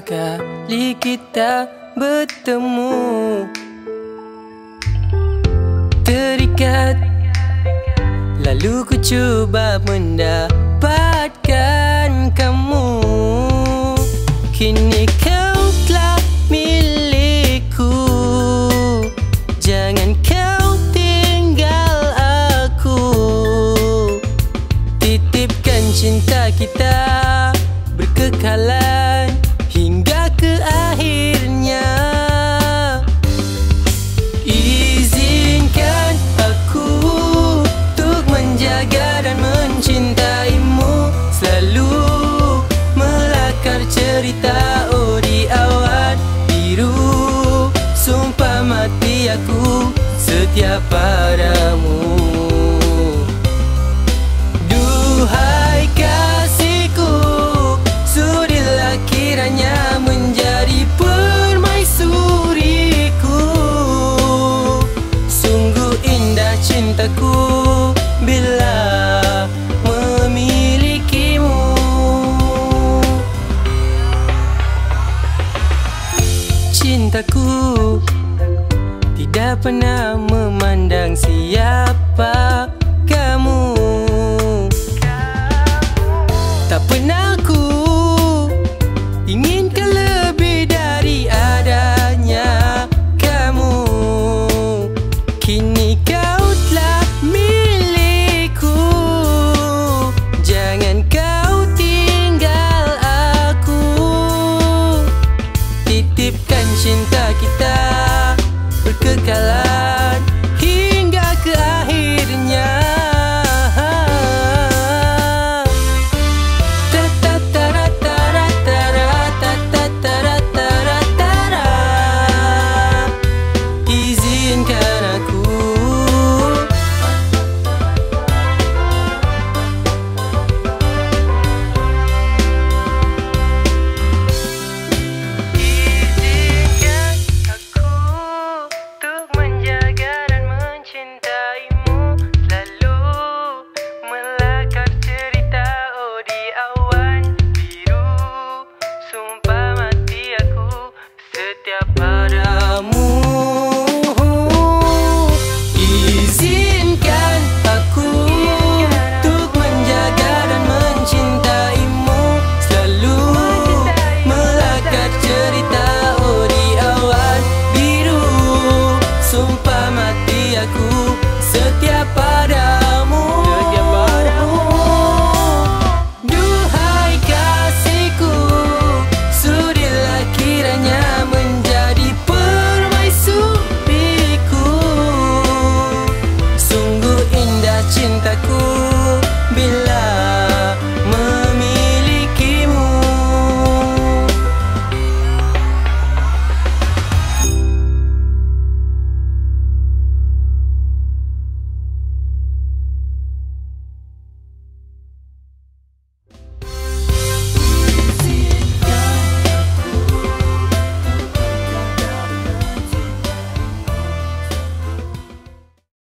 kali kita bertemu, terikat, lalu ku cuba mendapatkan kamu. Kini kau telah milikku, jangan kau tinggal aku. Titipkan cinta kita berkekalan hingga ke akhirnya. Izinkan aku untuk menjaga dan mencintaimu, selalu melakar cerita oh di awan biru. Sumpah mati aku setia padamu. Duhai kasihku, sudilah kiranya menjadi permaisuriku. Sungguh indah cintaku bila memilikimu. Cintaku tidak pernah memandang siapa kamu, tak pernah ku inginkan lebih dari adanya kamu. Kini kau telah milikku, jangan kau tinggal aku. Titipkan cinta kita berkekalan.